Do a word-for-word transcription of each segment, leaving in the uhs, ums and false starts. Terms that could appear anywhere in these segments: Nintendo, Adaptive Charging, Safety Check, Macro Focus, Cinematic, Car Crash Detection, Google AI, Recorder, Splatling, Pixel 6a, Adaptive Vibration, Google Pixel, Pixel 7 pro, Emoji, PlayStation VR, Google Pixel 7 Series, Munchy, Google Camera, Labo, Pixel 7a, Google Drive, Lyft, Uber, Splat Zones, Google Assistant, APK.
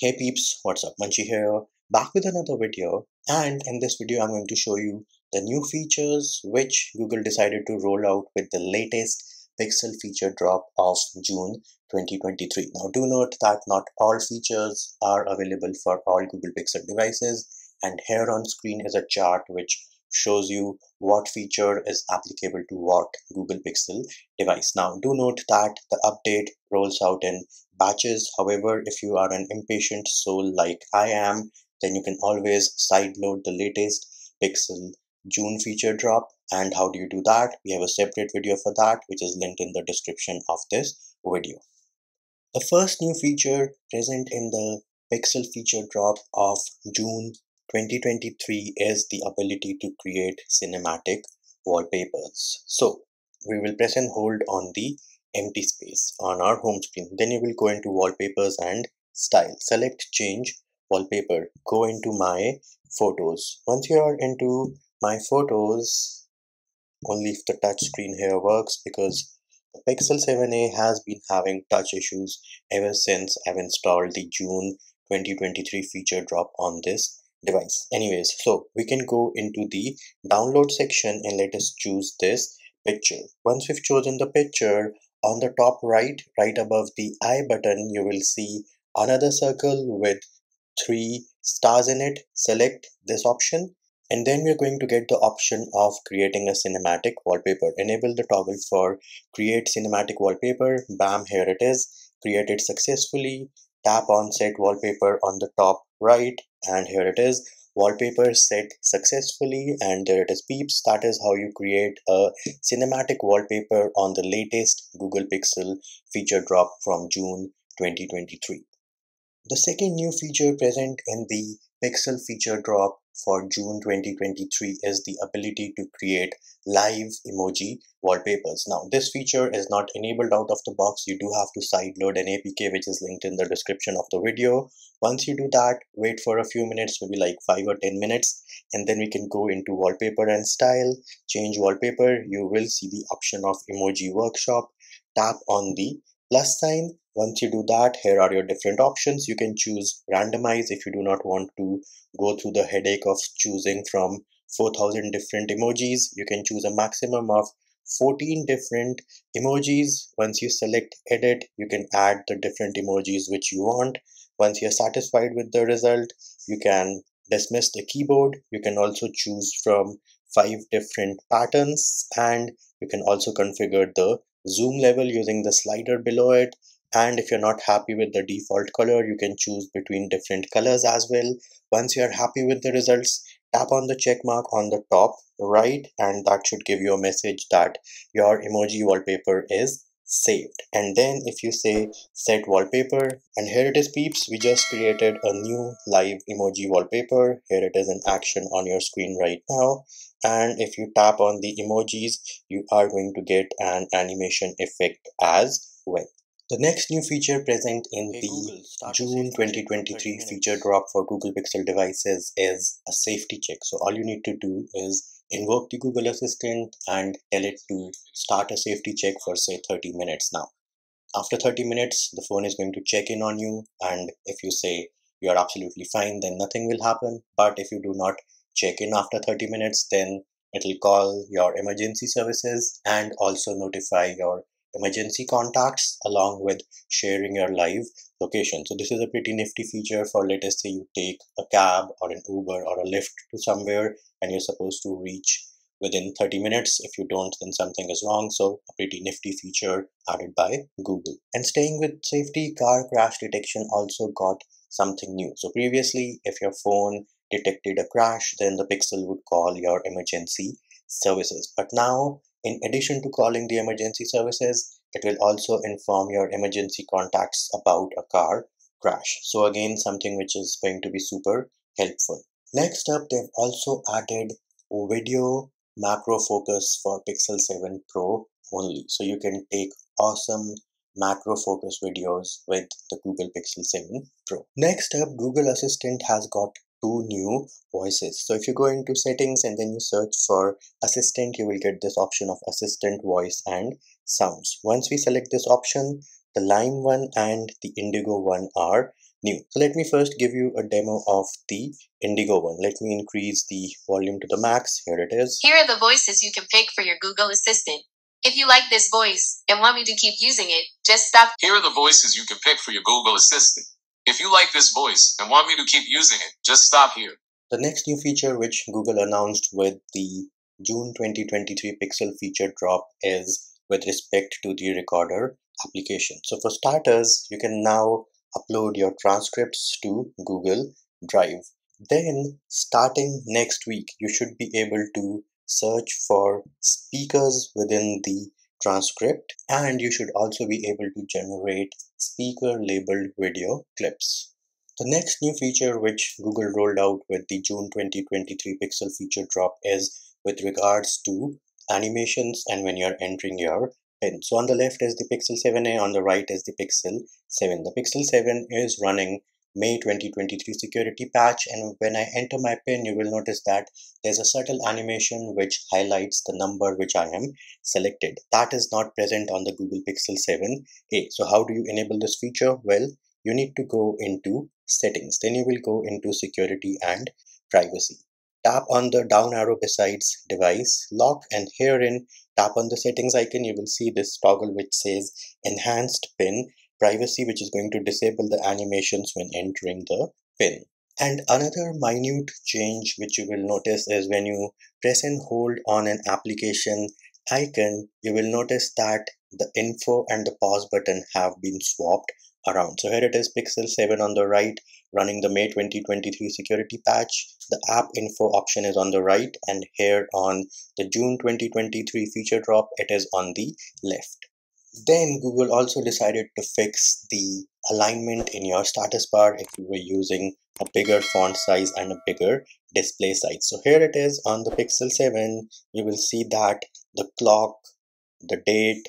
Hey peeps, what's up? Munchy here, back with another video, and in this video I'm going to show you the new features which Google decided to roll out with the latest Pixel feature drop of June twenty twenty-three. Now do note that not all features are available for all Google Pixel devices, and here on screen is a chart which shows you what feature is applicable to what Google Pixel device. Now do note that the update rolls out in batches. However, if you are an impatient soul like I am, then you can always sideload the latest Pixel June feature drop. And how do you do that? We have a separate video for that, which is linked in the description of this video. The first new feature present in the Pixel feature drop of June twenty twenty-three is the ability to create cinematic wallpapers. So we will press and hold on the empty space on our home screen. Then you will go into wallpapers and style. Select change wallpaper. Go into my photos. Once you are into my photos, only if the touch screen here works, because the Pixel seven A has been having touch issues ever since I've installed the June twenty twenty-three feature drop on this device. Anyways, so we can go into the download section and let us choose this picture. Once we've chosen the picture, on the top right, right above the I button, you will see another circle with three stars in it. Select this option, and then we're going to get the option of creating a cinematic wallpaper. Enable the toggle for create cinematic wallpaper. Bam, here it is, created successfully. Tap on set wallpaper on the top right, and here it is, wallpaper set successfully, and there it is, peeps. That is how you create a cinematic wallpaper on the latest Google Pixel feature drop from June twenty twenty-three. The second new feature present in the Pixel feature drop for June twenty twenty-three is the ability to create live emoji wallpapers. Now this feature is not enabled out of the box. You do have to sideload an A P K which is linked in the description of the video. Once you do that, wait for a few minutes, maybe like five or ten minutes, and then we can go into wallpaper and style, change wallpaper. You will see the option of emoji workshop. Tap on the plus sign. Once you do that, here are your different options. You can choose randomize if you do not want to go through the headache of choosing from four thousand different emojis. You can choose a maximum of fourteen different emojis. Once you select edit, you can add the different emojis which you want. Once you're satisfied with the result, you can dismiss the keyboard. You can also choose from five different patterns, and you can also configure the zoom level using the slider below it. And if you're not happy with the default color, you can choose between different colors as well. Once you're happy with the results, tap on the check mark on the top right, and that should give you a message that your emoji wallpaper is saved. And then if you say set wallpaper, and here it is, peeps, we just created a new live emoji wallpaper. Here it is in action on your screen right now. And if you tap on the emojis, you are going to get an animation effect as well. The next new feature present in the hey, June twenty twenty-three feature drop for Google Pixel devices is a safety check. So all you need to do is invoke the Google Assistant and tell it to start a safety check for say thirty minutes now. After thirty minutes, the phone is going to check in on you, and if you say you're absolutely fine, then nothing will happen. But if you do not check in after thirty minutes, then it'll call your emergency services and also notify your emergency contacts along with sharing your live location. So this is a pretty nifty feature for, let us say, you take a cab or an Uber or a Lyft to somewhere and you're supposed to reach within thirty minutes. If you don't, then something is wrong. So a pretty nifty feature added by Google. And staying with safety, car crash detection also got something new. So previously, if your phone detected a crash, then the Pixel would call your emergency services. But now, in addition to calling the emergency services, it will also inform your emergency contacts about a car crash. So again, something which is going to be super helpful. Next up, they've also added video macro focus for Pixel seven Pro only. So you can take awesome macro focus videos with the Google Pixel seven Pro. Next up, Google Assistant has got two new voices. So if you go into settings and then you search for assistant, you will get this option of assistant voice and sounds. Once we select this option, the lime one and the indigo one are new. So let me first give you a demo of the Indigo one. Let me increase the volume to the max. Here it is. Here are the voices you can pick for your Google Assistant. If you like this voice and want me to keep using it, just stop. Here are the voices you can pick for your Google Assistant. If you like this voice and want me to keep using it, just stop here. The next new feature which Google announced with the June twenty twenty-three Pixel feature drop is with respect to the Recorder application. So for starters, you can now upload your transcripts to Google Drive. Then starting next week, you should be able to search for speakers within the transcript, and you should also be able to generate speaker labeled video clips. The next new feature which Google rolled out with the June twenty twenty-three Pixel feature drop is with regards to animations and when you're entering your pin. So on the left is the Pixel seven A, on the right is the Pixel seven. The Pixel seven is running May twenty twenty-three security patch, and when I enter my pin, you will notice that there's a subtle animation which highlights the number which I am selected. That is not present on the Google Pixel seven A. So how do you enable this feature? Well, you need to go into settings. Then you will go into security and privacy. Tap on the down arrow besides device lock, and herein tap on the settings icon. You will see this toggle which says enhanced pin privacy, which is going to disable the animations when entering the pin. And another minute change which you will notice is when you press and hold on an application icon, you will notice that the info and the pause button have been swapped around. So here it is, Pixel seven on the right, running the May twenty twenty-three security patch. The app info option is on the right, and here on the June twenty twenty-three feature drop, it is on the left. Then Google also decided to fix the alignment in your status bar if you were using a bigger font size and a bigger display size. So here it is on the Pixel seven. You will see that the clock, the date,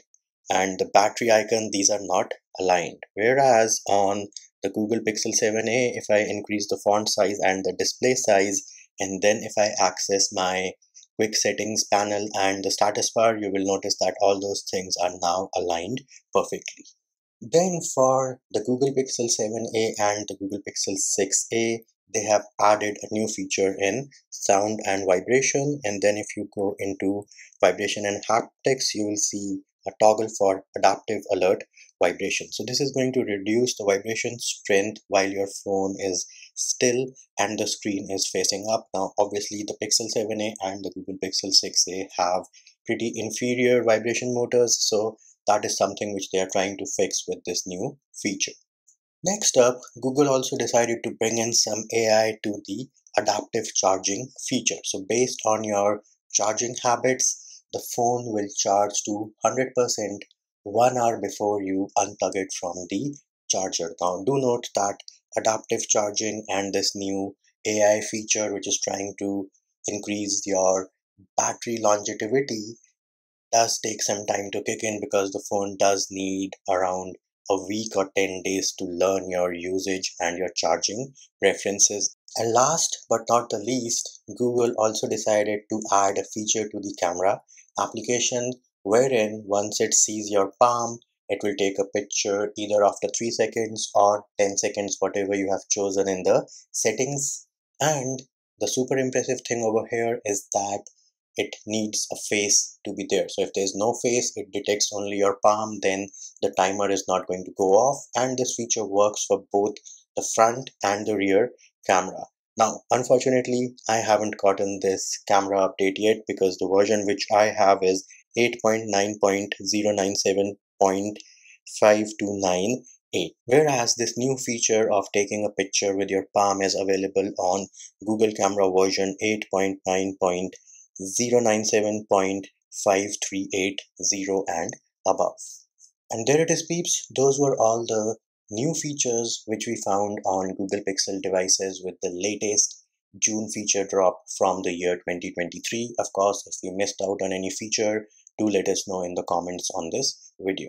and the battery icon, these are not aligned. Whereas on the Google Pixel seven A, if I increase the font size and the display size, and then if I access my quick settings panel and the status bar, you will notice that all those things are now aligned perfectly. Then for the Google Pixel seven A and the Google Pixel six A, they have added a new feature in sound and vibration. And then if you go into vibration and haptics, you will see a toggle for adaptive alert vibration. So this is going to reduce the vibration strength while your phone is still and the screen is facing up. Now obviously the Pixel seven A and the Google Pixel six A have pretty inferior vibration motors, so that is something which they are trying to fix with this new feature. Next up, Google also decided to bring in some A I to the adaptive charging feature. So based on your charging habits, the phone will charge to one hundred percent one hour before you unplug it from the charger. Now, do note that adaptive charging and this new A I feature, which is trying to increase your battery longevity, does take some time to kick in because the phone does need around a week or ten days to learn your usage and your charging preferences. And last but not the least, Google also decided to add a feature to the camera application wherein once it sees your palm, it will take a picture either after three seconds or ten seconds, whatever you have chosen in the settings. And the super impressive thing over here is that it needs a face to be there. So if there's no face, it detects only your palm, then the timer is not going to go off. And this feature works for both the front and the rear camera. Now, unfortunately, I haven't gotten this camera update yet because the version which I have is eight point nine point zero nine seven point five two nine eight. Whereas this new feature of taking a picture with your palm is available on Google Camera version eight point nine point zero nine seven point five three eight zero and above. And there it is, peeps. Those were all the new features which we found on Google Pixel devices with the latest June feature drop from the year twenty twenty-three. Of course, if you missed out on any feature, do let us know in the comments on this video.